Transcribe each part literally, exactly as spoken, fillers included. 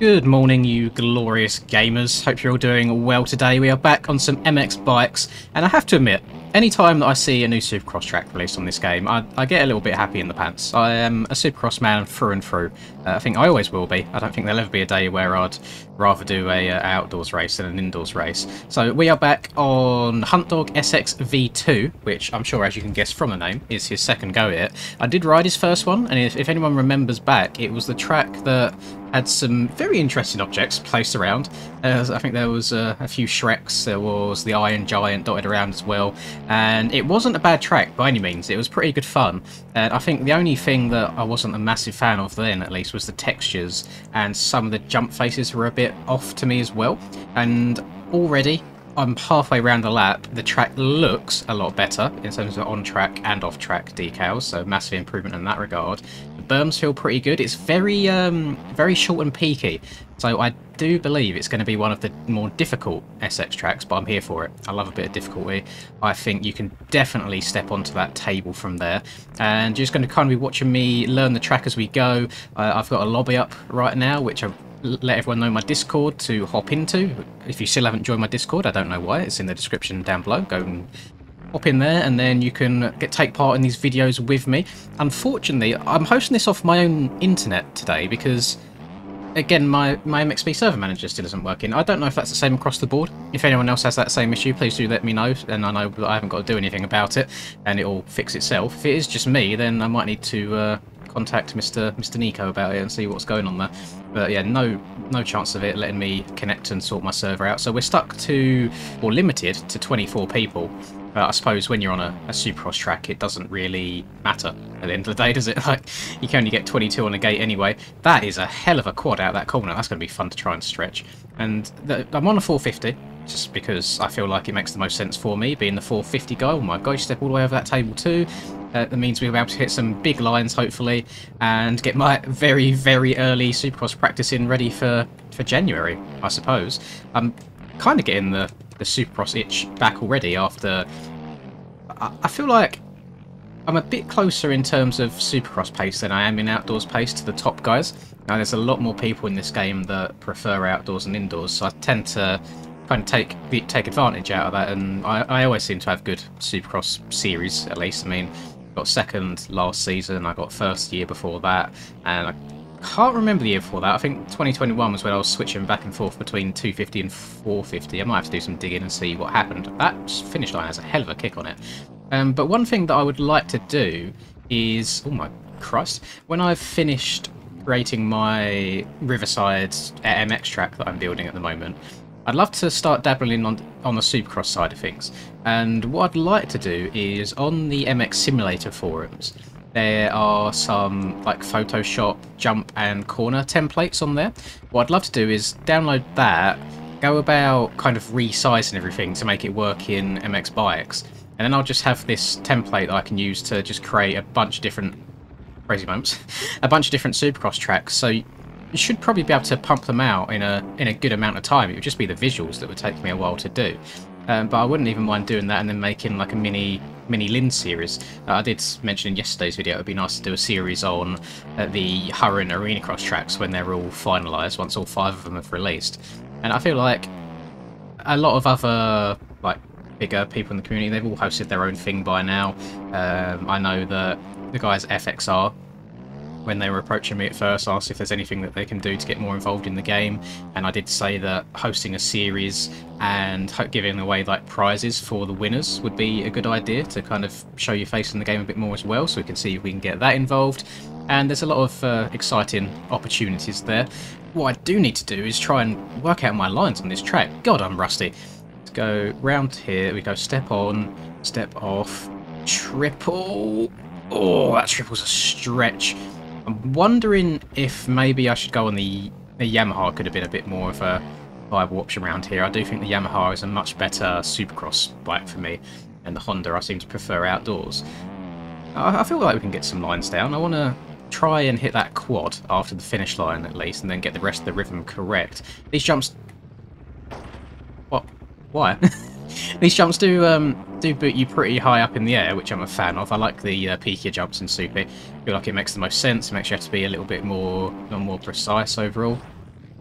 Good morning, you glorious gamers. Hope you're all doing well today. We are back on some M X Bikes, and I have to admit, any time that I see a new Supercross track released on this game, I, I get a little bit happy in the pants. I am a Supercross man through and through. Uh, I think I always will be. I don't think there'll ever be a day where I'd rather do a uh, outdoors race than an indoors race. So we are back on Hunt Dog S X V two, which I'm sure, as you can guess from the name, is his second go at it. I did ride his first one, and if, if anyone remembers back, it was the track that had some very interesting objects placed around. Uh, I think there was uh, a few Shreks, there was the Iron Giant dotted around as well, and it wasn't a bad track by any means. It was pretty good fun, and I think the only thing that I wasn't a massive fan of then, at least, was the textures, and some of the jump faces were a bit off to me as well. And already I'm halfway around the lap, the track looks a lot better in terms of on track and off track decals, so massive improvement in that regard. The berms feel pretty good. It's very um, very short and peaky, so I do believe it's going to be one of the more difficult S X tracks, but I'm here for it. I love a bit of difficulty. I think you can definitely step onto that table from there, and you're just going to kind of be watching me learn the track as we go. Uh, I've got a lobby up right now, which I've let everyone know my Discord to hop into. If you still haven't joined my Discord, I don't know why, it's in the description down below. Go and hop in there, and then you can get take part in these videos with me. Unfortunately, I'm hosting this off my own internet today because, again, my, my M X B server manager still isn't working. I don't know if that's the same across the board. If anyone else has that same issue, please do let me know, and I know that I haven't got to do anything about it, and it'll fix itself. If it is just me, then I might need to uh, contact Mister Mister Nico about it and see what's going on there. But yeah, no no chance of it letting me connect and sort my server out. So we're stuck to, or limited to, twenty-four people. Uh, I suppose when you're on a, a Supercross track, it doesn't really matter at the end of the day, does it? Like, you can only get twenty-two on a gate anyway. That is a hell of a quad out that corner. That's going to be fun to try and stretch. And the, I'm on a four fifty, just because I feel like it makes the most sense for me, being the four fifty guy. Oh my god, you step all the way over that table too. Uh, that means we'll be able to hit some big lines, hopefully, and get my very, very early Supercross practice in ready for, for January, I suppose. I'm kind of getting the, the Supercross itch back already after... I, I feel like I'm a bit closer in terms of Supercross pace than I am in outdoors pace to the top guys. Now, there's a lot more people in this game that prefer outdoors and indoors, so I tend to kind of take take advantage out of that, and I, I always seem to have good Supercross series, at least. I mean... got second last season, I got first the year before that, and I can't remember the year before that. I think twenty twenty-one was when I was switching back and forth between two fifty and four fifty. I might have to do some digging and see what happened. That finish line has a hell of a kick on it. Um, but one thing that I would like to do is, oh my Christ, when I've finished creating my Riverside M X track that I'm building at the moment, I'd love to start dabbling on, on the Supercross side of things. And what I'd like to do is, on the M X Simulator forums, there are some like Photoshop, jump and corner templates on there. What I'd love to do is download that, go about kind of resizing everything to make it work in M X Bikes, and then I'll just have this template that I can use to just create a bunch of different, crazy moments, a bunch of different Supercross tracks. So you should probably be able to pump them out in a in a good amount of time. It would just be the visuals that would take me a while to do, um, but I wouldn't even mind doing that and then making like a mini mini Lin series. Uh, I did mention in yesterday's video it would be nice to do a series on uh, the Huron Arena Cross tracks when they're all finalised, once all five of them have released. And I feel like a lot of other like bigger people in the community, they've all hosted their own thing by now. Um, I know that the guys at F X R, when they were approaching me at first, asked if there's anything that they can do to get more involved in the game, and I did say that hosting a series and giving away like prizes for the winners would be a good idea to kind of show your face in the game a bit more as well, so we can see if we can get that involved. And there's a lot of uh, exciting opportunities there. What I do need to do is try and work out my lines on this track. God, I'm rusty. Let's go round here. We go step on, step off, triple. Oh, that triple's a stretch. I'm wondering if maybe I should go on the, the Yamaha. Could have been a bit more of a viable option around here. I do think the Yamaha is a much better Supercross bike for me, and the Honda I seem to prefer outdoors. I, I feel like we can get some lines down. I want to try and hit that quad after the finish line at least, and then get the rest of the rhythm correct. These jumps... What? Why? These jumps do um, do boot you pretty high up in the air, which I'm a fan of. I like the uh, peakier jumps in Super. I feel like it makes the most sense. It makes you have to be a little bit more, more precise overall.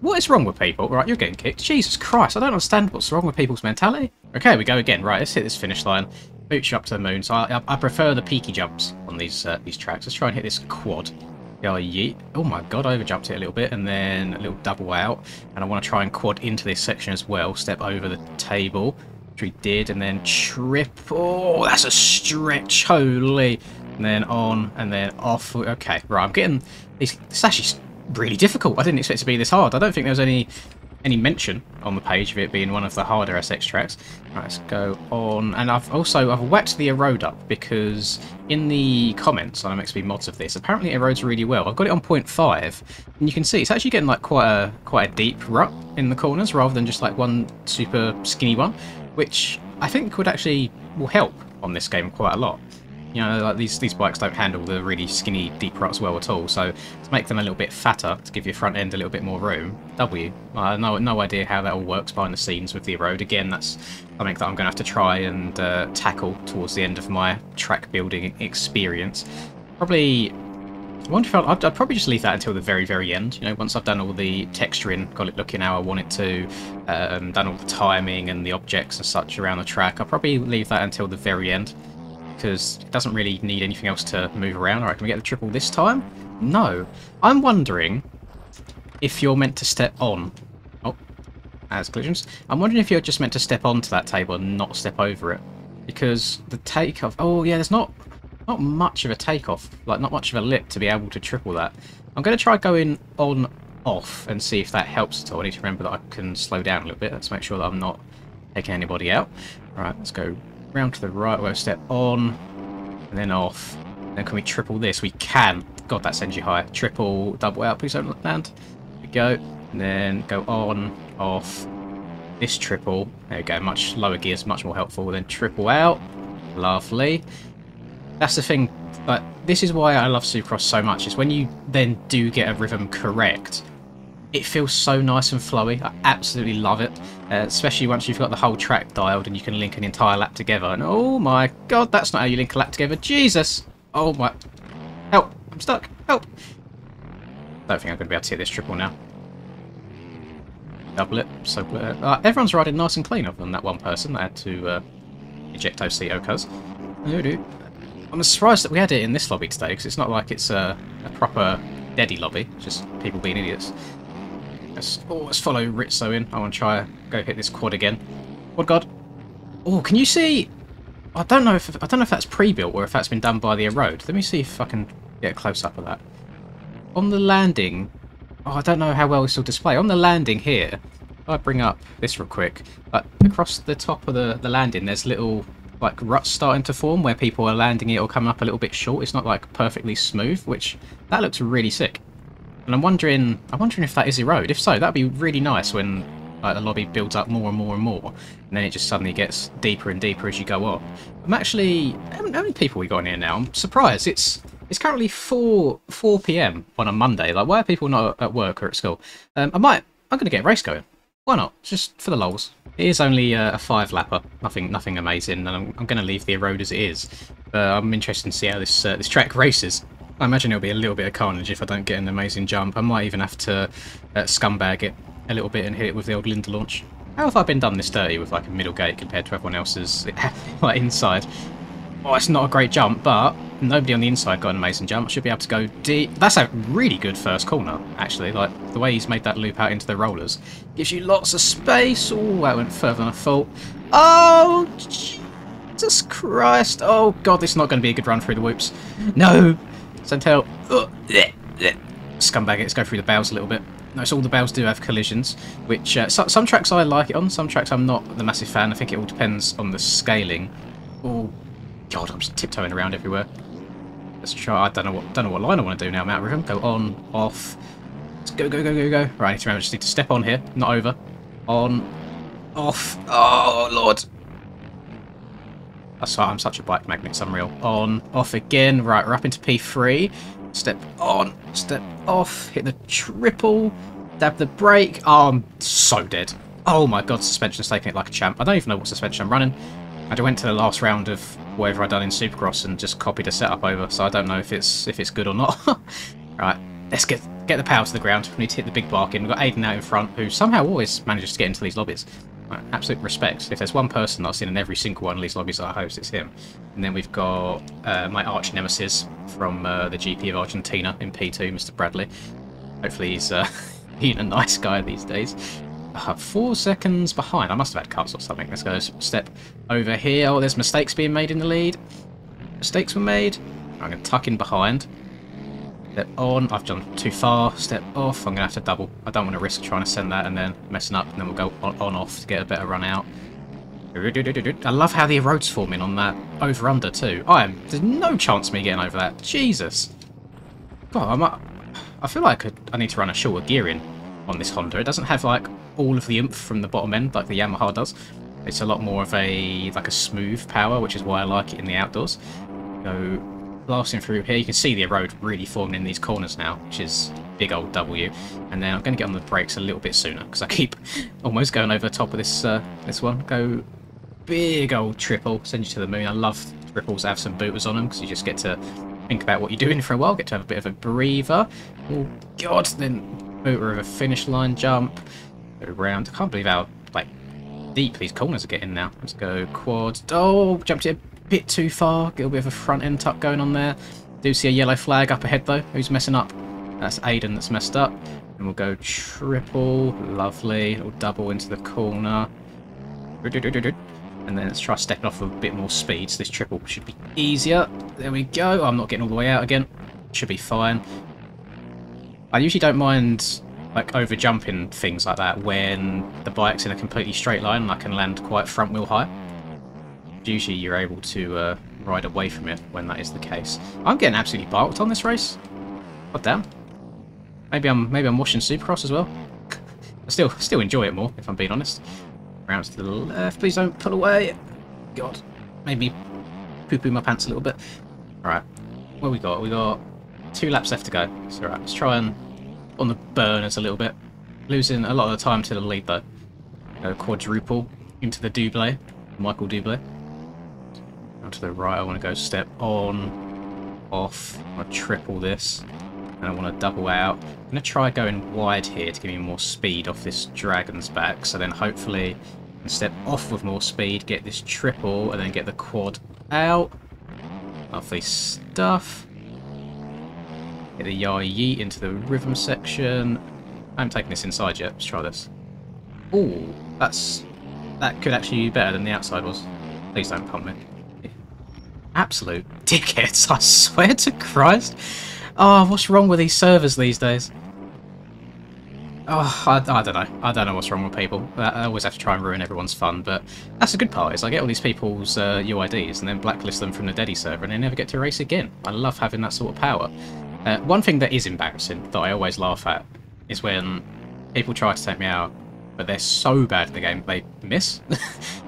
What is wrong with people? Right, you're getting kicked. Jesus Christ, I don't understand what's wrong with people's mentality. Okay, we go again. Right, let's hit this finish line. Boots you up to the moon. So I, I, I prefer the peaky jumps on these uh, these tracks. Let's try and hit this quad. Yeah, yeet. Oh my god, I overjumped it a little bit, and then a little double out. And I want to try and quad into this section as well. Step over the table, which we did, and then triple. Oh, that's a stretch, holy. And then on, and then off. Okay, right, I'm getting... It's, it's actually really difficult. I didn't expect it to be this hard. I don't think there was any any mention on the page of it being one of the harder S X tracks. Right, let's go on. And I've also I've whacked the erode up, because in the comments on M X B mods of this, apparently it erodes really well. I've got it on point five, and you can see it's actually getting like quite a quite a deep rut in the corners, rather than just like one super skinny one, which I think would actually will help on this game quite a lot. You know, like these these bikes don't handle the really skinny deep ruts well at all, so to make them a little bit fatter, to give your front end a little bit more room. W. I have no, no idea how that all works behind the scenes with the erode. Again, that's something that I'm going to have to try and uh, tackle towards the end of my track building experience. Probably, I wonder if I'll, I'd, I'd probably just leave that until the very, very end. You know, once I've done all the texturing, got it looking how I want it to, um, done all the timing and the objects and such around the track, I'll probably leave that until the very end, because it doesn't really need anything else to move around. Alright, can we get the triple this time? No. I'm wondering if you're meant to step on. Oh, as collisions. I'm wondering if you're just meant to step onto that table and not step over it. Because the takeoff... Oh, yeah, there's not not much of a takeoff. Like, not much of a lip to be able to triple that. I'm going to try going on, off, and see if that helps at all. I need to remember that I can slow down a little bit. Let's make sure that I'm not taking anybody out. Alright, let's go... round to the right, we'll step on, and then off. Then can we triple this? We can. God, that sends you high. Triple, double out, please don't land. There we go. And then go on, off. This triple. There we go. Much lower gears, much more helpful. Then triple out. Lovely. That's the thing. But this is why I love Supercross so much, is when you then do get a rhythm correct, it feels so nice and flowy. I absolutely love it, uh, especially once you've got the whole track dialed and you can link an entire lap together. And oh my god, that's not how you link a lap together. Jesus! Oh my... Help! I'm stuck! Help! I don't think I'm going to be able to hit this triple now. Double it. So uh, everyone's riding nice and clean, other than that one person that had to uh, eject O C O cuz. I'm surprised that we had it in this lobby today, because it's not like it's a, a proper deady lobby. It's just people being idiots. Let's, oh, let's follow Rizzo in. I want to try go hit this quad again. Quad god. Oh, can you see? I don't know if I don't know if that's pre-built or if that's been done by the erode. Let me see if I can get a close-up of that. On the landing, oh, I don't know how well this will display. On the landing here, if I bring up this real quick. But across the top of the the landing, there's little like ruts starting to form where people are landing it or coming up a little bit short. It's not like perfectly smooth, which that looks really sick. And I'm wondering, I'm wondering if that is erode. If so, that'd be really nice when like, the lobby builds up more and more and more, and then it just suddenly gets deeper and deeper as you go on. I'm actually, how many people we got in here now? I'm surprised. It's it's currently four p m on a Monday. Like, why are people not at work or at school? Um, I might, I'm gonna get a race going. Why not? Just for the lols. It is only uh, a five lapper. Nothing, nothing amazing. And I'm, I'm gonna leave the erode as it is. Uh, I'm interested to see how this uh, this track races. I imagine it'll be a little bit of carnage if I don't get an amazing jump. I might even have to uh, scumbag it a little bit and hit it with the old Linda launch. How have I been done this dirty with like a middle gate compared to everyone else's like inside? Oh, it's not a great jump, but nobody on the inside got an amazing jump. I should be able to go deep. That's a really good first corner, actually. Like, the way he's made that loop out into the rollers gives you lots of space. Oh, that went further than I thought. Oh, Jesus Christ. Oh, God, this is not going to be a good run through the whoops. No. Send help. Oh, bleh, bleh. Scumbag it. Let's go through the bows a little bit. Notice all the bows do have collisions, which uh, so, some tracks I like it on, some tracks I'm not the massive fan. I think it all depends on the scaling. Oh, God, I'm just tiptoeing around everywhere. Let's try. I don't know what don't know what line I want to do now. I'm out of rhythm. Go on, off. Let's go, go, go, go, go. Right, I need to remember. I just need to step on here, not over. On, off. Oh, Lord. That's why I'm such a bike magnet, it's unreal. On, off again. Right, we're up into P three. Step on, step off. Hit the triple. Dab the brake. Oh, I'm so dead. Oh my god, suspension's taking it like a champ. I don't even know what suspension I'm running. I just went to the last round of whatever I'd done in Supercross and just copied a setup over, so I don't know if it's if it's good or not. Right, let's get... get the power to the ground. We need to hit the big bark in. We've got Aiden out in front, who somehow always manages to get into these lobbies. Right, absolute respect. If there's one person I've seen in every single one of these lobbies that I host, it's him. And then we've got uh, my arch nemesis from uh, the G P of Argentina in P two, Mister Bradley. Hopefully he's uh, being a nice guy these days. Uh, four seconds behind. I must have had cuts or something. Let's go step over here. Oh, there's mistakes being made in the lead. Mistakes were made. I'm going to tuck in behind. Step on. I've gone too far. Step off. I'm going to have to double. I don't want to risk trying to send that and then messing up. And then we'll go on, on off to get a better run out. I love how the road's forming on that over under too. I am. There's no chance of me getting over that. Jesus. God, I'm up. I feel like I, I need to run a shorter gear in on this Honda. It doesn't have like all of the oomph from the bottom end like the Yamaha does. It's a lot more of a like a smooth power, which is why I like it in the outdoors. So blasting through here, you can see the road really forming in these corners now, which is big old W. And then I'm going to get on the brakes a little bit sooner because I keep almost going over the top of this uh, this one. Go big old triple, send you to the moon. I love triples that have some booters on them because you just get to think about what you're doing for a while, get to have a bit of a breather. Oh god, then booter of a finish line jump. Go round. I can't believe how like deep these corners are getting now. Let's go quad. Oh, jumped it a bit too far. Get a bit of a front end tuck going on there. Do see a yellow flag up ahead though. Who's messing up? That's Aiden that's messed up. And we'll go triple. Lovely. Little double into the corner. And then let's try stepping off with a bit more speed, so this triple should be easier. There we go. Oh, I'm not getting all the way out again. Should be fine. I usually don't mind like over jumping things like that when the bike's in a completely straight line and I can land quite front wheel high. Usually you're able to uh, ride away from it when that is the case. I'm getting absolutely barked on this race. God damn. Maybe I'm maybe I'm watching Supercross as well. I still still enjoy it more if I'm being honest. Round to the left, please don't pull away. God, made me poo-poo my pants a little bit. Alright, what we got? We got two laps left to go. It's alright, let's try and on the burners a little bit. Losing a lot of the time to the lead though. Go quadruple into the Dublé, Michael Dublé. Down to the right, I want to go step on, off, I want to triple this. And I want to double out. I'm going to try going wide here to give me more speed off this dragon's back. So then hopefully I can step off with more speed, get this triple, and then get the quad out. Lovely stuff. Get the yay into the rhythm section. I haven't taken this inside yet. Let's try this. Ooh, that's that could actually be better than the outside was. Please don't pump me. Absolute dickheads, I swear to Christ. Oh, what's wrong with these servers these days? Oh, I, I don't know. I don't know what's wrong with people. I always have to try and ruin everyone's fun, but that's the good part is I get all these people's uh, U I Ds and then blacklist them from the Deddy server and they never get to race again. I love having that sort of power. Uh, one thing that is embarrassing that I always laugh at is when people try to take me out, but they're so bad at the game they miss.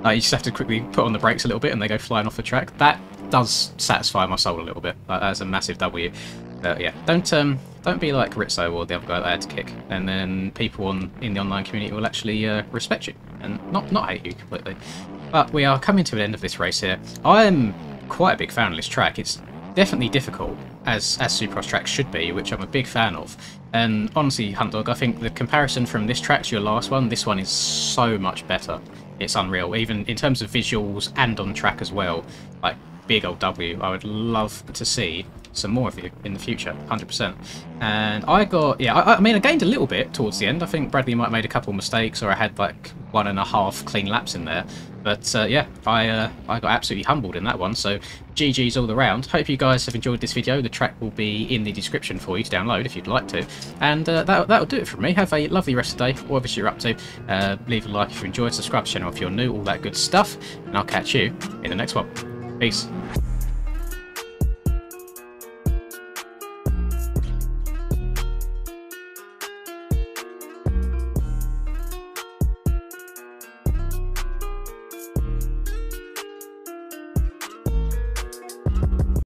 Like, you just have to quickly put on the brakes a little bit and they go flying off the track. That does satisfy my soul a little bit. Like, that's a massive W. Uh, yeah, don't um, don't be like Rizzo or the other guy that I had to kick, and then people on in the online community will actually uh, respect you and not not hate you completely. But we are coming to the end of this race here. I am quite a big fan of this track. It's definitely difficult, as as Supercross tracks should be, which I'm a big fan of. And honestly, Hunt Dog, I think the comparison from this track to your last one, this one is so much better. It's unreal, even in terms of visuals and on track as well. Like big old W, I would love to see some more of you in the future, one hundred percent. And I got, yeah, I, I mean, I gained a little bit towards the end. I think Bradley might have made a couple of mistakes, or I had like one and a half clean laps in there. But uh, yeah, I uh, I got absolutely humbled in that one. So G G's all around. Hope you guys have enjoyed this video. The track will be in the description for you to download if you'd like to. And uh, that that'll do it from me. Have a lovely rest of the day, whatever you're up to. Uh, leave a like if you enjoyed, subscribe to the channel if you're new, all that good stuff. And I'll catch you in the next one. Peace.